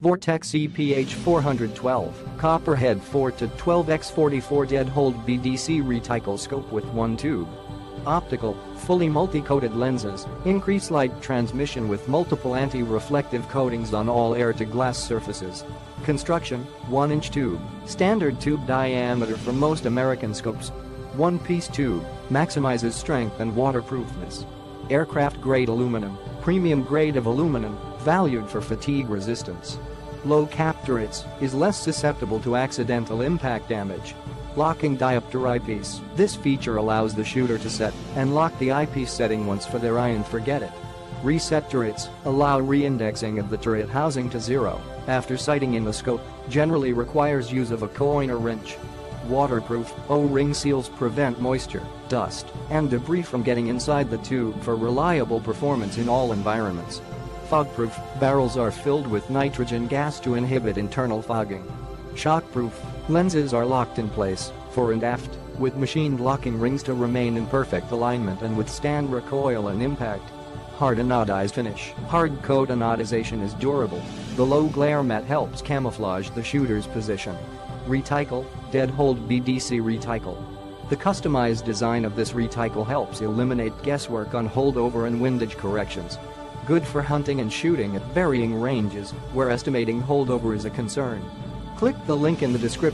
Vortex CPH-412, copperhead 4-12x44 dead-hold BDC reticle scope with one tube. Optical, fully multi-coated lenses, increase light transmission with multiple anti-reflective coatings on all air-to-glass surfaces. Construction, 1-inch tube, standard tube diameter for most American scopes. One-piece tube, maximizes strength and waterproofness. Aircraft-grade aluminum, premium grade of aluminum, valued for fatigue resistance. Low cap turrets, is less susceptible to accidental impact damage. Locking diopter eyepiece. This feature allows the shooter to set and lock the eyepiece setting once for their eye and forget it. Reset turrets allow reindexing of the turret housing to zero after sighting in the scope, generally requires use of a coin or wrench. Waterproof, O-ring seals prevent moisture, dust, and debris from getting inside the tube for reliable performance in all environments. Fogproof, barrels are filled with nitrogen gas to inhibit internal fogging. Shockproof, lenses are locked in place, fore and aft, with machined locking rings to remain in perfect alignment and withstand recoil and impact. Hard anodized finish. Hard coat anodization is durable. The low glare mat helps camouflage the shooter's position. Reticle, dead-hold BDC reticle. The customized design of this reticle helps eliminate guesswork on holdover and windage corrections. Good for hunting and shooting at varying ranges, where estimating holdover is a concern. Click the link in the description.